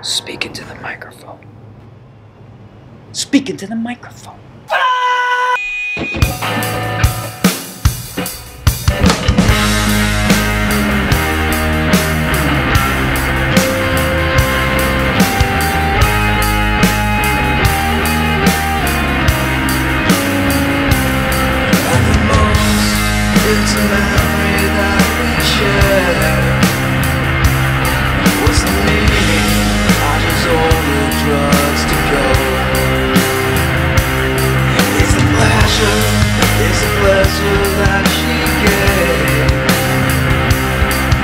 Speak into the microphone. Speak into the microphone. It's a memory that we share. What's the meaning? I just all the drugs to go. It's a pleasure that she gave.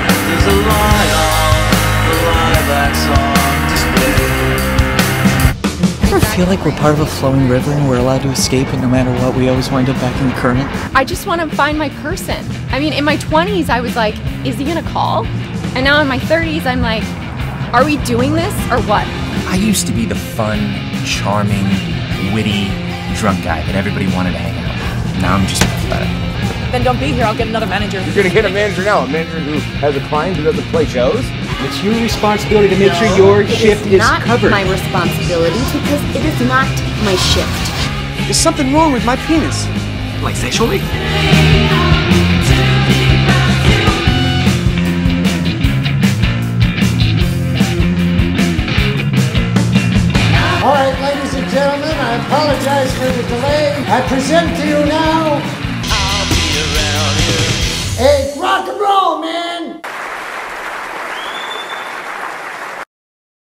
There's a light on the line that's on display. Ever feel like we're part of a flowing river and we're allowed to escape, and no matter what, we always wind up back in the current? I just want to find my person. I mean, in my 20s, I was like, is he gonna call? And now in my 30s, I'm like, are we doing this or what? I used to be the fun, charming, witty, drunk guy that everybody wanted to hang out with. Now I'm just pathetic. Then don't be here, I'll get another manager. You're gonna get a manager now, a manager who has a client who doesn't play shows. It's your responsibility to make sure your shift is covered. It's not my responsibility because it is not my shift. There's something wrong with my penis. Like sexually? Alright, ladies and gentlemen, I apologize for the delay. I present to you now... I'll be around here. Hey, rock and roll, man!